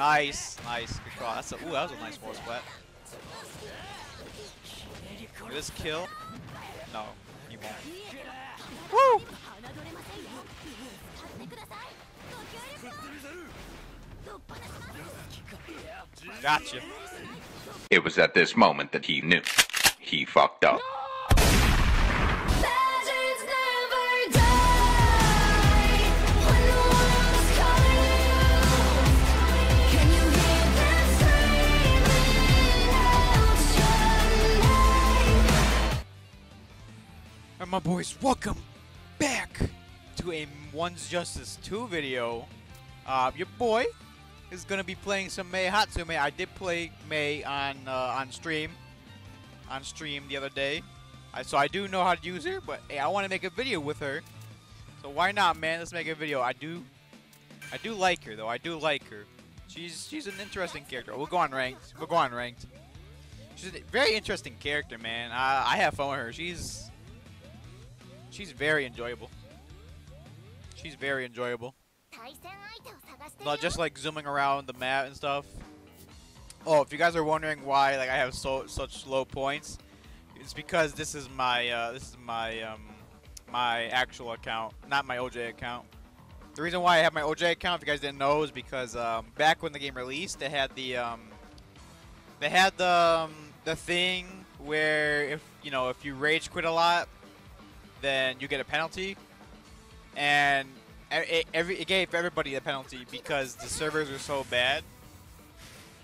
Nice, nice. Good call. That's a, ooh, that was a nice wall splat. This kill? No, you won't. Woo! Gotcha. It was at this moment that he knew. He fucked up. No! My boys, welcome back to a Ones Justice 2 video. Your boy is gonna be playing some Mei Hatsume. I did play Mei on stream the other day, so I do know how to use her. But hey, I want to make a video with her, so why not, man? Let's make a video. I do like her though. I do like her. She's an interesting character. We'll go on ranked. We'll go on ranked. She's a very interesting character, man. I have fun with her. She's very enjoyable. She's very enjoyable. Not just like zooming around the map and stuff. Oh, if you guys are wondering why like I have such low points, it's because this is my actual account, not my OJ account. The reason why I have my OJ account, if you guys didn't know, is because back when the game released, they had the thing where if you rage quit a lot, then you get a penalty, and it gave everybody a penalty because the servers were so bad.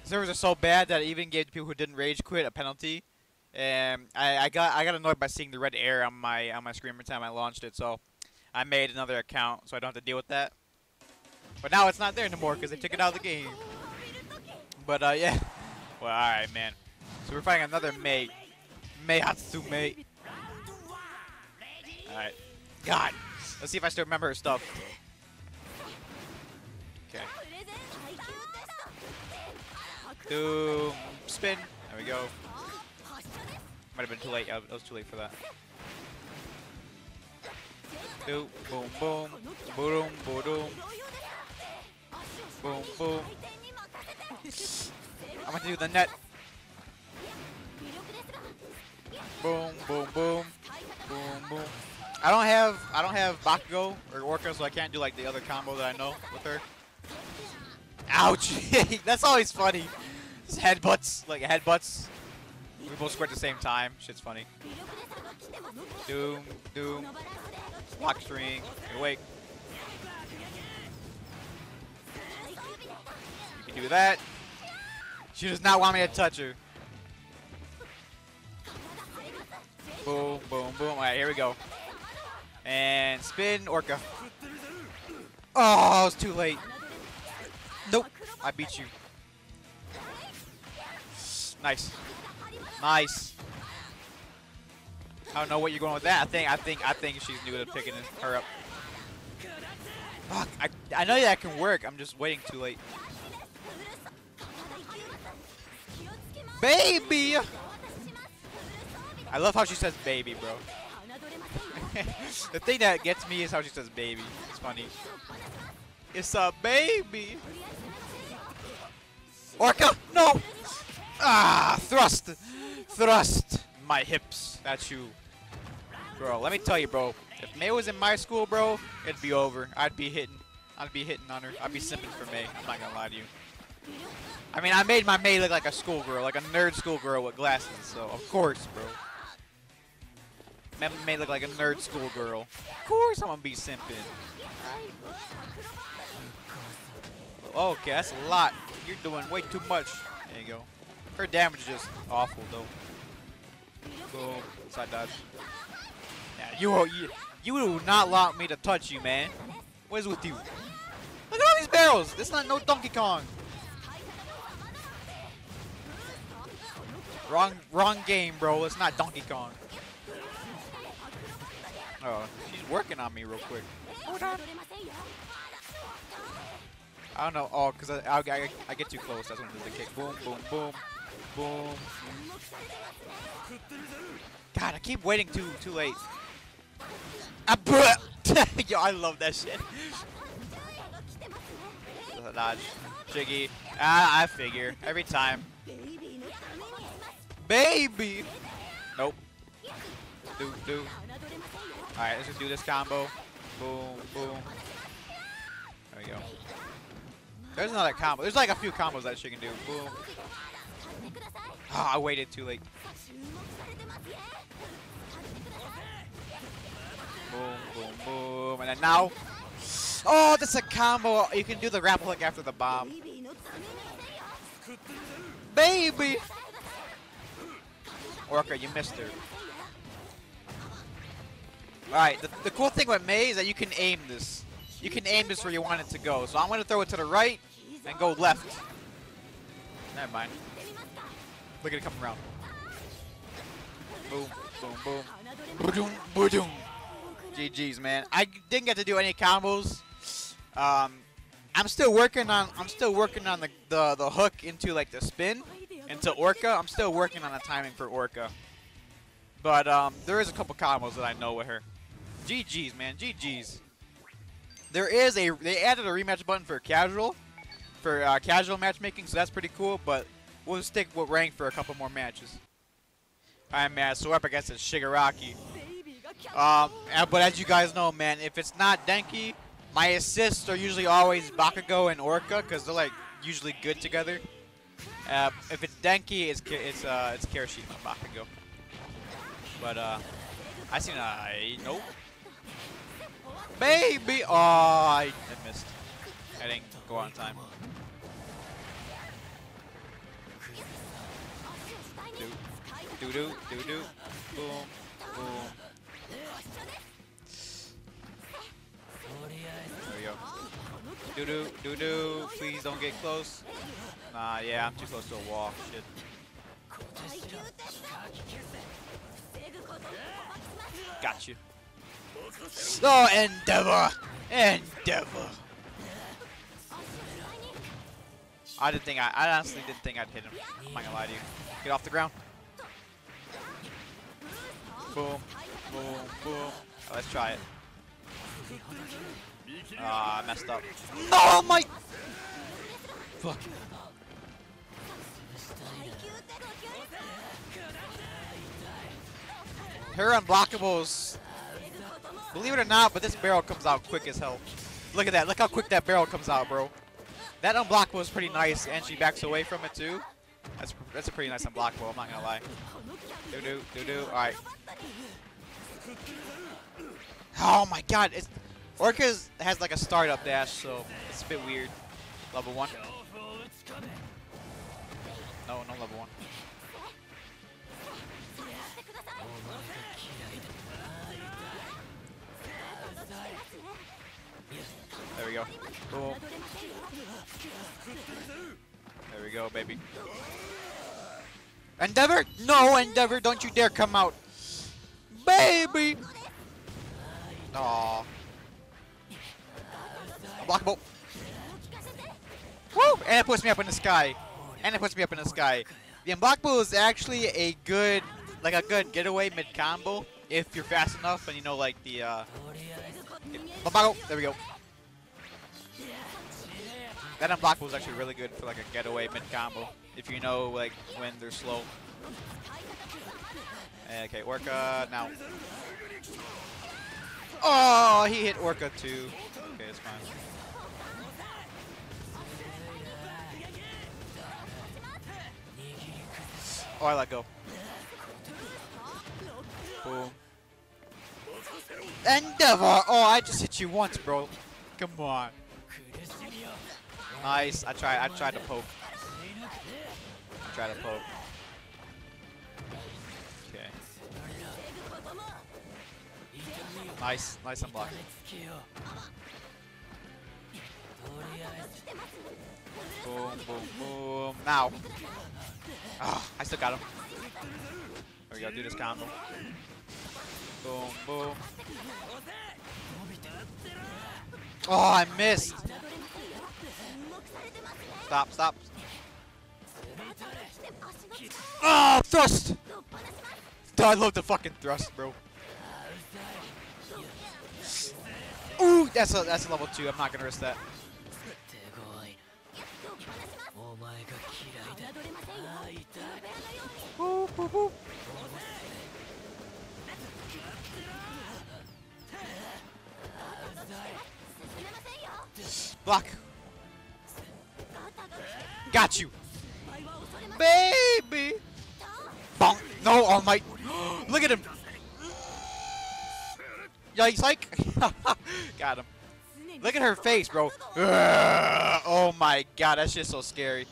The servers are so bad that it even gave people who didn't rage quit a penalty. And I got annoyed by seeing the red air on my screen every time I launched it, so I made another account so I don't have to deal with that. But now it's not there anymore because they took it out of the game. But yeah, well, all right, man. So we're fighting another Mei Hatsume. Alright. God! Let's see if I still remember her stuff. Okay. Doom. Spin. There we go. Might have been too late. I was too late for that. Doom. Boom. Boom. Boom. Boom. Boom. Boom. Boom. I'm going to do the net. Boom. Boom. Boom. Boom. Boom. I don't have Bakugo or Orca, so I can't do like the other combo that I know with her. Ouch! That's always funny. Just headbutts, like headbutts. We both square at the same time. Shit's funny. Doom, doom. Block string. Awake. You can do that. She does not want me to touch her. Boom, boom, boom. All right, here we go. And spin, Orca. Oh, it's too late. Nope, I beat you. Nice, nice. I don't know what you're going with that. I think she's new to picking her up. Fuck, I know that can work. I'm just waiting too late. Baby. I love how she says baby, bro. The thing that gets me is how she says baby. It's funny. It's a baby. Orca, no! Ah, thrust. Thrust my hips at you. Bro, let me tell you, bro. If Mei was in my school, bro, it'd be over. I'd be hitting on her. I'd be simping for Mei. I'm not gonna lie to you. I mean, I made my Mei look like a schoolgirl, like a nerd schoolgirl with glasses, so of course, bro. Made look like a nerd schoolgirl. Of course I'm gonna be simping. Okay, that's a lot. You're doing way too much. There you go. Her damage is just awful though. Boom. Side dodge. Yeah, you do not want me to touch you, man. What is with you? Look at all these barrels! This is not no Donkey Kong. Wrong game, bro. It's not Donkey Kong. Oh, she's working on me real quick. Hold on. I don't know. Oh, because I get too close. That's when I do the kick. Boom, boom, boom, boom. God, I keep waiting too late. Yo, I love that shit. Dodge. Shiggy. Ah, I figure. Every time. Baby! Nope. Do. Alright, let's just do this combo. Boom, boom. There we go. There's another combo. There's like a few combos that she can do. Boom. Oh, I waited too late. Boom, boom, boom. And then now. Oh, that's a combo. You can do the grapple hook after the bomb. Baby! Orca, you missed her. Alright, the cool thing with Mei is that you can aim this. You can aim this where you want it to go. So I'm going to throw it to the right and go left. Never mind. Look at it coming around. Boom, boom, boom. Boom, boom, boom. GG's, man. I didn't get to do any combos. I'm still working on the hook into like the spin into Orca. I'm still working on the timing for Orca. But there is a couple combos that I know with her. GG's, man. GG's. There is a they added a rematch button for casual matchmaking, so that's pretty cool, but we'll stick with rank for a couple more matches. Alright, man, so we're up against this Shigaraki. But as you guys know, man, if it's not Denki, my assists are usually always Bakugo and Orca because they're like usually good together. If it's Denki, it's Kirishima, Bakugo. But I seen a nope. Baby, oh, I missed. I didn't go on time. Do do do do do. Boom boom. There we go. Do do do do. Please don't get close. Nah, yeah, I'm too close to a wall. Shit. Got you. Oh, Endeavor! Endeavor! I honestly didn't think I'd hit him. I'm not gonna lie to you. Get off the ground. Boom, boom, boom. Oh, let's try it. Ah, I messed up. Oh my! Fuck. Her unblockables. Believe it or not, but this barrel comes out quick as hell. Look at that. Look how quick that barrel comes out, bro. That unblockable is pretty nice, and she backs away from it, too. That's a pretty nice unblockable, I'm not going to lie. Do-do, do-do. All right. Oh, my God. Orca has, like, a startup dash, so it's a bit weird. Level 1. No, no level 1. There we go. Boom. There we go, baby. Endeavor? No, Endeavor, don't you dare come out. Baby! Aww. Unblockable. Woo! And it puts me up in the sky. And it puts me up in the sky. The unblockable is actually a good, like a good getaway mid-combo if you're fast enough and you know, like the, there we go. That unblockable is actually really good for like a getaway mid combo if you know like when they're slow. Okay, Orca now. Oh, he hit Orca too. Okay, it's fine. Oh, I let go. Boom. Endeavor! Oh, I just hit you once, bro. Come on. Nice. I tried to poke. I tried to poke. Okay. Nice. Nice unblock. Boom, boom, boom. Now. Oh, I still got him. There we go. Do this combo. Boom, boom. Oh, I missed. Stop, stop. Oh, thrust! I love the fucking thrust, bro. Ooh, that's a level 2. I'm not gonna risk that. boop, boop. Block. Got you. Baby. Bonk. No, All Might. Look at him. Yikes, like. Got him. Look at her face, bro. Oh my god, that's just so scary.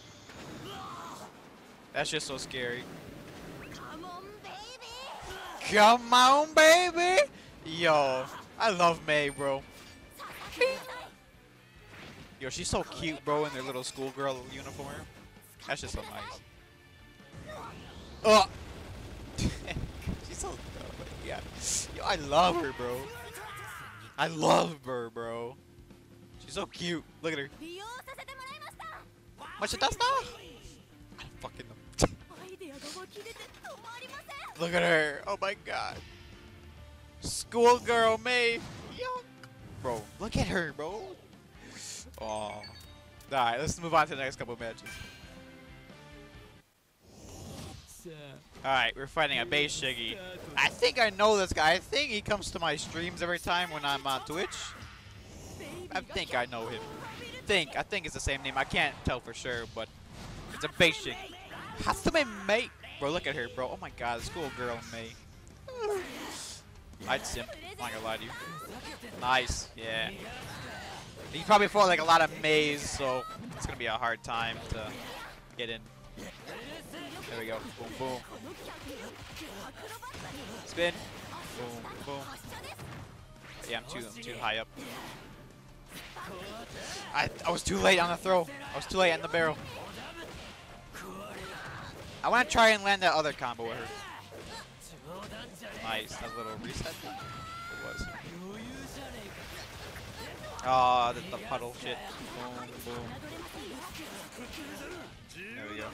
That's just so scary. Come on, baby. Come on, baby. Yo, I love Mei, bro. Yo, she's so cute, bro, in their little schoolgirl uniform. That's just so nice. Oh. She's so dumb, but yeah. Yo, I love her, bro. I love her, bro. She's so cute. Look at her. I fucking know. Look at her. Oh my god. Schoolgirl Mei. Bro, look at her, bro. Oh. All right, let's move on to the next couple of matches. Alright, we're fighting a base Shiggy. I think I know this guy. I think he comes to my streams every time when I'm on Twitch. I think I know him. I think it's the same name. I can't tell for sure, but it's a base Shiggy. Hatsume Mei. Bro, look at her, bro. Oh my god, this cool girl Mei. I'd simp. I'm not gonna lie to you. Nice, yeah. He probably fought like a lot of Meis, so it's gonna be a hard time to get in. There we go. Boom, boom. Spin. Boom, boom. Yeah, I'm too high up. I was too late on the throw. I was too late on the barrel. I want to try and land that other combo with her. Nice. That little reset thing. It was. Aw, the puddle shit. Boom, boom. There we go.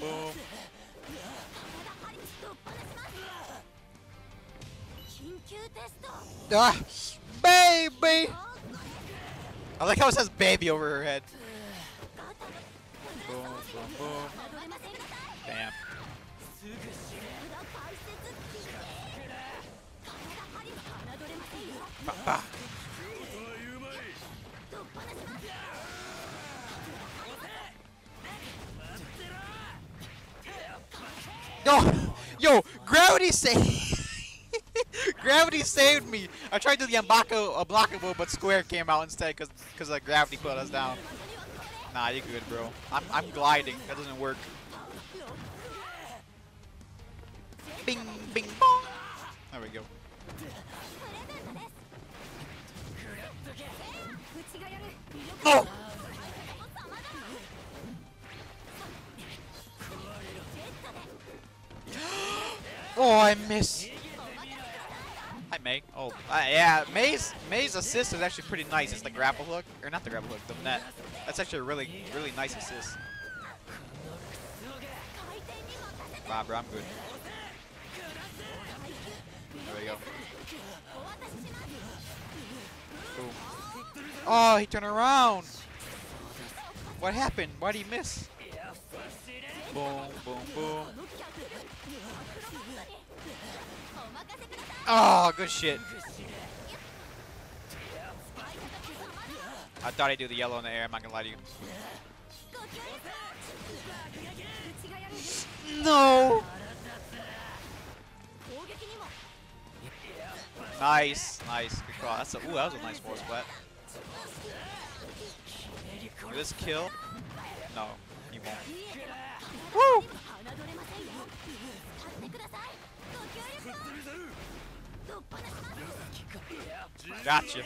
Boom. Ah, baby! I like how it says baby over her head. Boom, boom, boom. Damn. Bah, bah. No! Yo! Gravity saved! Gravity saved me! I tried to do the unblockable, but square came out instead because the gravity put us down. Nah, you're good, bro. I'm gliding. That doesn't work. Bing, bing, bong! There we go. No! Oh, I miss. Hi, Mei. Oh, yeah. Mei's assist is actually pretty nice. It's the grapple hook, or not the grapple hook, the net. That's actually a really nice assist. Wow, bro, I'm good. There we go. Boom. Oh, he turned around. What happened? Why did he miss? Boom, boom, boom. Oh, good shit. I thought I'd do the yellow in the air, I'm not gonna lie to you. No! Nice, nice. Good call. That's a, ooh, that was a nice force splat. Will this kill? No, he won't. Woo! Gotcha.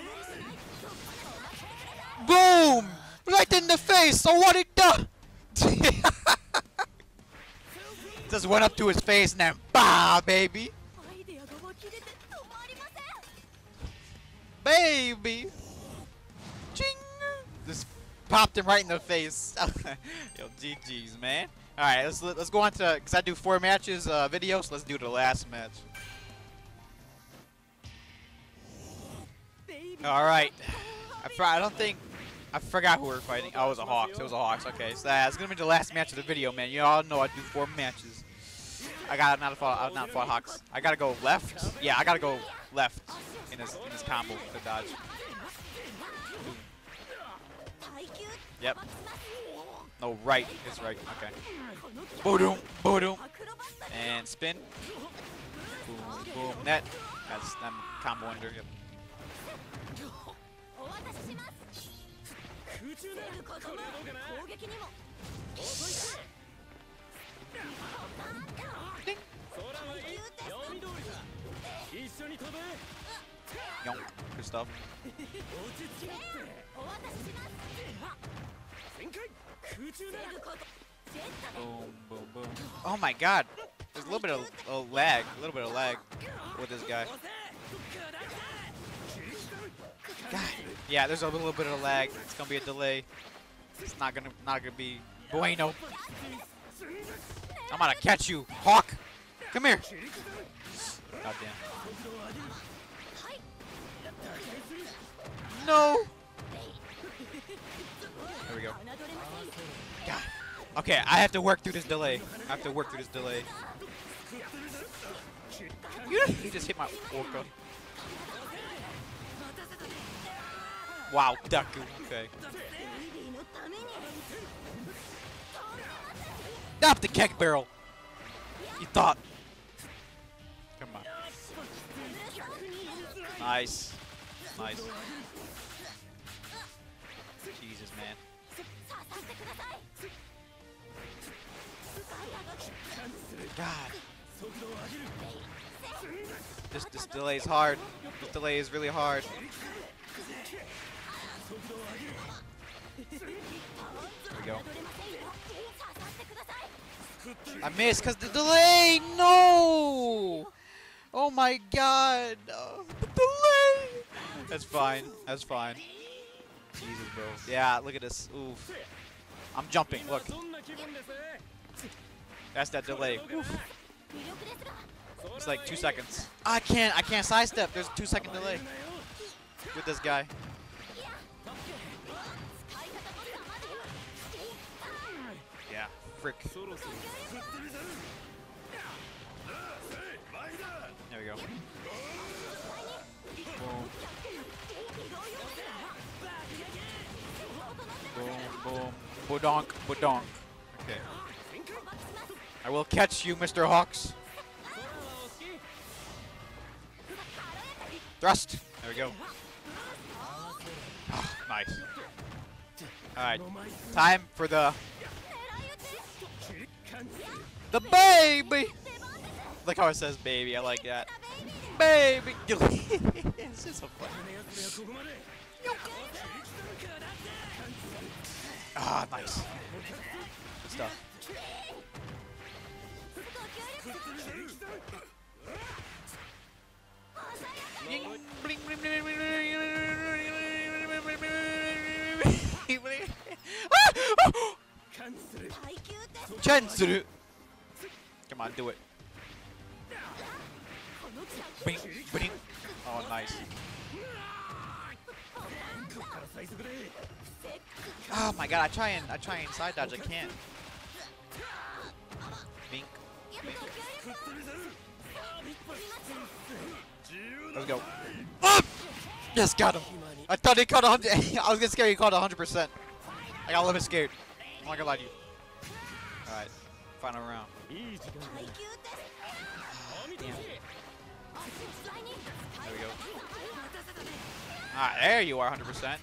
Boom! Right in the face! So what it done? Just went up to his face and then bah, baby! Baby! Ching! Just popped him right in the face. Yo, GG's, man. Alright, let's go on to, because I do 4 matches videos, so let's do the last match. Alright. I don't think... I forgot who we were fighting. Oh, it was a Hawks. It was a Hawks. Okay, so that's going to be the last match of the video, man. You all know I do 4 matches. I got not fought Hawks. I got to go left. Yeah, I got to go left in this combo to dodge. Yep. No, right is right. Okay. Boom, boom, and spin. Boom, boom, net. That's them combo under. Yep. Ding. Good stuff. Boom, boom, boom. Oh my god. There's a little bit of lag. A little bit of lag with this guy. God. Yeah, there's a little bit of lag. It's gonna be a delay. It's not gonna be bueno. I'm gonna catch you, Hawk! Come here! God damn. No! There we go. God. Okay, I have to work through this delay. I have to work through this delay. You just hit my Orca. Wow, Deku. Okay. Stop the keg barrel. You thought. Come on. Nice. Nice. Jesus, man. God. This delay is hard. This delay is really hard. There we go. I missed because the delay! No! Oh my god! Oh, the delay! That's fine. That's fine. Jesus, bro. Yeah, look at this. Oof. I'm jumping. Look. That's that delay. Oof. It's like 2 seconds. I can't sidestep. There's a 2-second delay with this guy. Yeah, frick. There we go. Boom. Boom, boom. Bodonk, bodonk. Okay. I will catch you, Mr. Hawks. Thrust. There we go. Oh, nice. Alright. Time for the baby! Like how it says baby, I like that. Baby! It's just so funny. Ah, nice. Good stuff. Come on, do it. Bing, bing. Oh, nice. Oh my god, I try and side dodge, I can't. Bink, bink. Let's go. Oh! Yes, got him. I thought he caught 100. I was getting scared he caught 100%. I got a little bit scared. I'm not gonna lie to you. Alright, final round. Damn. There we go. Alright, there you are, 100%.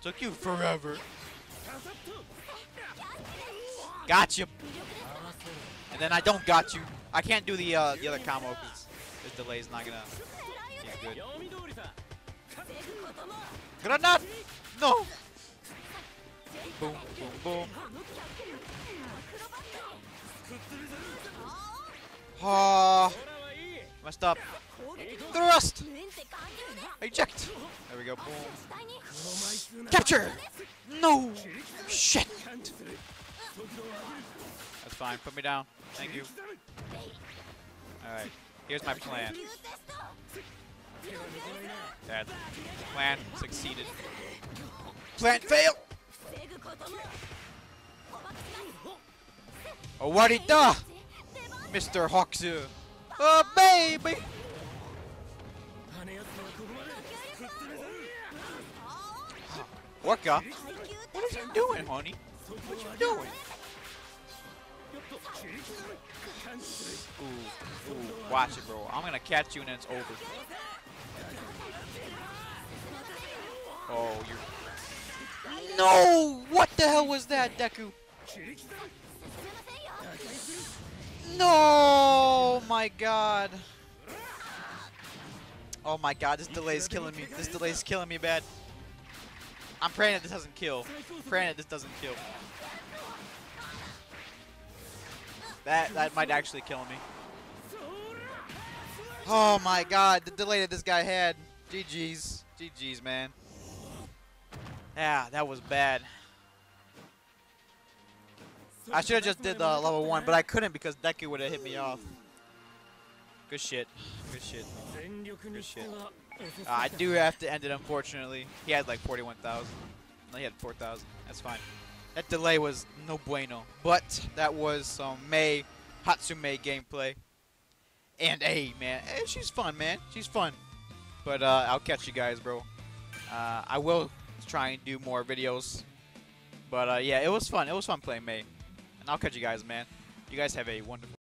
Took you forever. Gotcha. And then I don't got you. I can't do the other combo because this delay is not gonna be good. Grenade! No! Boom, boom, boom. Oh, messed up. Thrust! Eject! There we go, boom. Capture! No! Shit! That's fine, put me down. Thank you. Alright, here's my plan. That plan succeeded. Plan failed! Owarita! Mr. Hawksu! Oh, baby! Orca? What are you doing, honey? What you doing? Ooh, ooh, watch it, bro. I'm gonna catch you and it's over. Oh, you're... No! What the hell was that, Deku? No! My god. Oh my god, this delay is killing me. This delay is killing me bad. I'm praying that this doesn't kill. Praying that this doesn't kill. That might actually kill me. Oh my god, the delay that this guy had. GG's. GG's, man. Yeah, that was bad. I should have just did the level 1, but I couldn't because Deku would have hit me off. Good shit. Good shit. Good shit. I do have to end it, unfortunately. He had like 41,000. No, he had 4,000. That's fine. That delay was no bueno. But that was some Mei Hatsume gameplay. And hey, man. Hey, she's fun, man. She's fun. But I'll catch you guys, bro. I will try and do more videos. But yeah, it was fun. It was fun playing Mei. And I'll catch you guys, man. You guys have a wonderful